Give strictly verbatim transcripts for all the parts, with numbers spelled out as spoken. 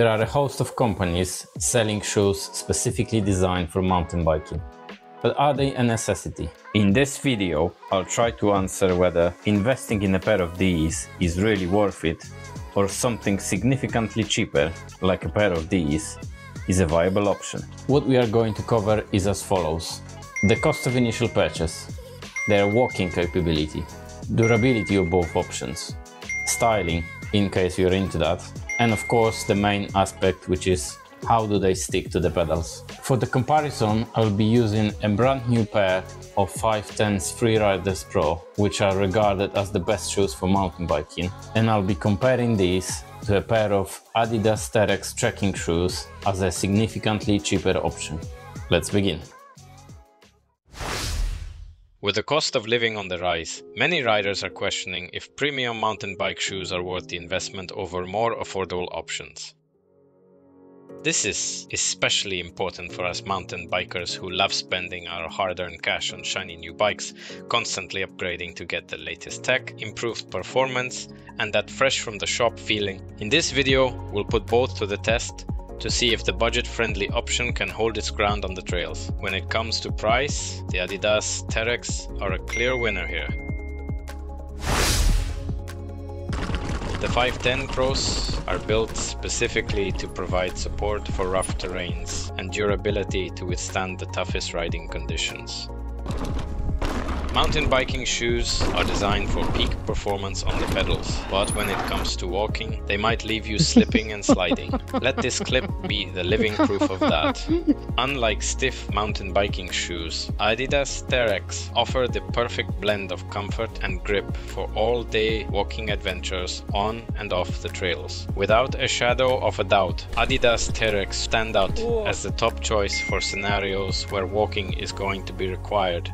There are a host of companies selling shoes specifically designed for mountain biking. But are they a necessity? In this video, I'll try to answer whether investing in a pair of these is really worth it, or something significantly cheaper, like a pair of these, is a viable option. What we are going to cover is as follows. The cost of initial purchase, their walking capability, durability of both options, styling, in case you're into that, and of course the main aspect, which is how do they stick to the pedals. For the comparison, I'll be using a brand new pair of Five Ten Freerider Pro, which are regarded as the best shoes for mountain biking, and I'll be comparing these to a pair of Adidas Terrex trekking shoes as a significantly cheaper option. Let's begin. With the cost of living on the rise, many riders are questioning if premium mountain bike shoes are worth the investment over more affordable options. This is especially important for us mountain bikers who love spending our hard-earned cash on shiny new bikes, constantly upgrading to get the latest tech, improved performance, and that fresh from the shop feeling. In this video, we'll put both to the test to see if the budget-friendly option can hold its ground on the trails. When it comes to price, the Adidas Terrex are a clear winner here. The five ten Pros are built specifically to provide support for rough terrains and durability to withstand the toughest riding conditions. Mountain biking shoes are designed for peak performance on the pedals, but when it comes to walking, they might leave you slipping and sliding. Let this clip be the living proof of that. Unlike stiff mountain biking shoes, Adidas Terrex offer the perfect blend of comfort and grip for all-day walking adventures on and off the trails. Without a shadow of a doubt, Adidas Terrex stand out as the top choice for scenarios where walking is going to be required.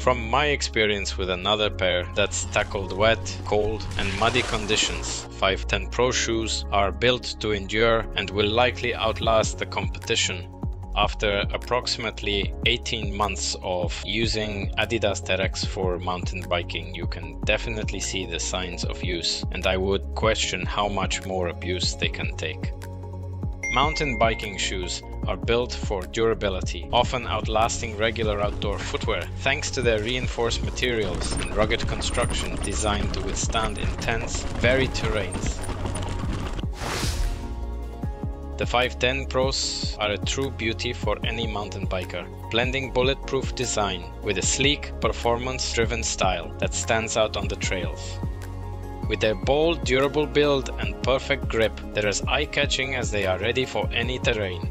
From my experience with another pair that's tackled wet, cold and muddy conditions, five ten Pro shoes are built to endure and will likely outlast the competition. After approximately eighteen months of using Adidas Terrex for mountain biking, you can definitely see the signs of use, and I would question how much more abuse they can take. Mountain biking shoes are built for durability, often outlasting regular outdoor footwear, thanks to their reinforced materials and rugged construction designed to withstand intense, varied terrains. The five ten Pros are a true beauty for any mountain biker, blending bulletproof design with a sleek, performance-driven style that stands out on the trails. With their bold, durable build and perfect grip, they're as eye-catching as they are ready for any terrain.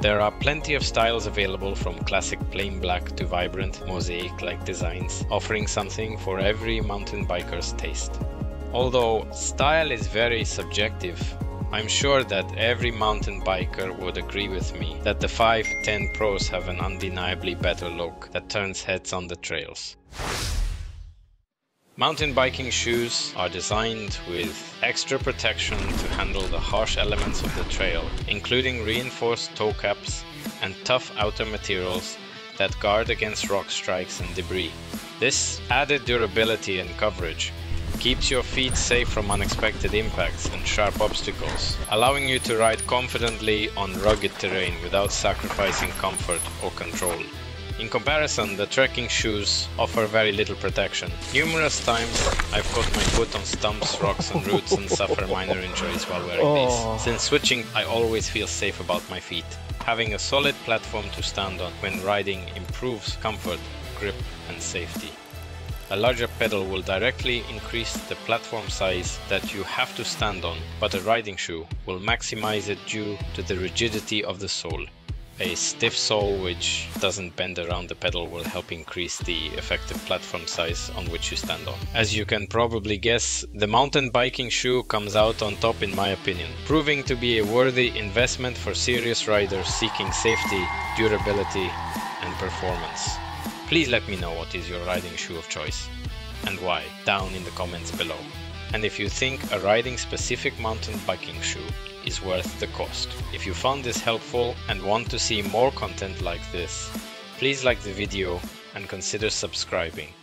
There are plenty of styles available, from classic plain black to vibrant, mosaic-like designs, offering something for every mountain biker's taste. Although style is very subjective, I'm sure that every mountain biker would agree with me that the five ten Pros have an undeniably better look that turns heads on the trails. Mountain biking shoes are designed with extra protection to handle the harsh elements of the trail, including reinforced toe caps and tough outer materials that guard against rock strikes and debris. This added durability and coverage keeps your feet safe from unexpected impacts and sharp obstacles, allowing you to ride confidently on rugged terrain without sacrificing comfort or control. In comparison, the trekking shoes offer very little protection. Numerous times I've caught my foot on stumps, rocks and roots and suffer minor injuries while wearing oh. these. Since switching, I always feel safe about my feet. Having a solid platform to stand on when riding improves comfort, grip and safety. A larger pedal will directly increase the platform size that you have to stand on, but a riding shoe will maximize it due to the rigidity of the sole. A stiff sole which doesn't bend around the pedal will help increase the effective platform size on which you stand on. As you can probably guess, the mountain biking shoe comes out on top in my opinion, proving to be a worthy investment for serious riders seeking safety, durability and performance. Please let me know what is your riding shoe of choice and why down in the comments below. And if you think a riding specific mountain biking shoe is worth the cost. If you found this helpful and want to see more content like this, please like the video and consider subscribing.